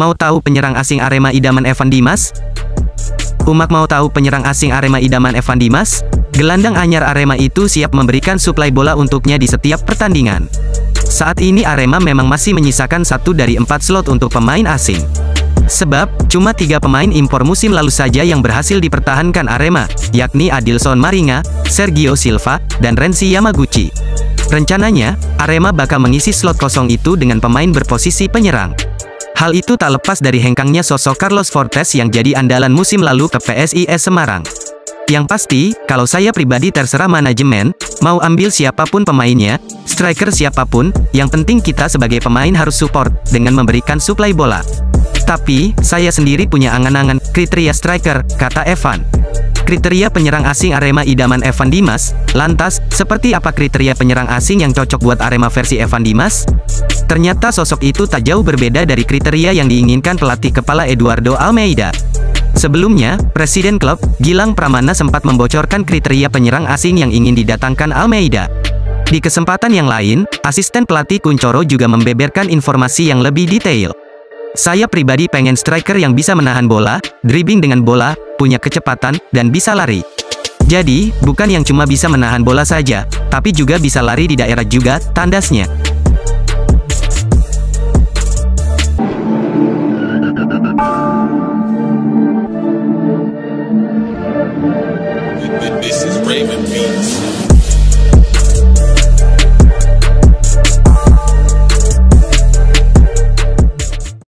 Mau tahu penyerang asing Arema idaman Evan Dimas? Umak mau tahu penyerang asing Arema idaman Evan Dimas? Gelandang anyar Arema itu siap memberikan suplai bola untuknya di setiap pertandingan. Saat ini Arema memang masih menyisakan 1 dari 4 slot untuk pemain asing. Sebab, cuma 3 pemain impor musim lalu saja yang berhasil dipertahankan Arema, yakni Adilson Maringa, Sergio Silva, dan Renzi Yamaguchi. Rencananya, Arema bakal mengisi slot kosong itu dengan pemain berposisi penyerang. Hal itu tak lepas dari hengkangnya sosok Carlos Fortes yang jadi andalan musim lalu ke PSIS Semarang. Yang pasti, kalau saya pribadi terserah manajemen, mau ambil siapapun pemainnya, striker siapapun, yang penting kita sebagai pemain harus support, dengan memberikan suplai bola. Tapi, saya sendiri punya angan-angan, kriteria striker, kata Evan. Kriteria penyerang asing Arema idaman Evan Dimas, lantas, seperti apa kriteria penyerang asing yang cocok buat Arema versi Evan Dimas? Ternyata sosok itu tak jauh berbeda dari kriteria yang diinginkan pelatih kepala Eduardo Almeida. Sebelumnya, Presiden klub, Gilang Pramana sempat membocorkan kriteria penyerang asing yang ingin didatangkan Almeida. Di kesempatan yang lain, asisten pelatih Kuncoro juga membeberkan informasi yang lebih detail. Saya pribadi pengen striker yang bisa menahan bola, dribbling dengan bola, punya kecepatan, dan bisa lari. Jadi, bukan yang cuma bisa menahan bola saja, tapi juga bisa lari di daerah juga, tandasnya.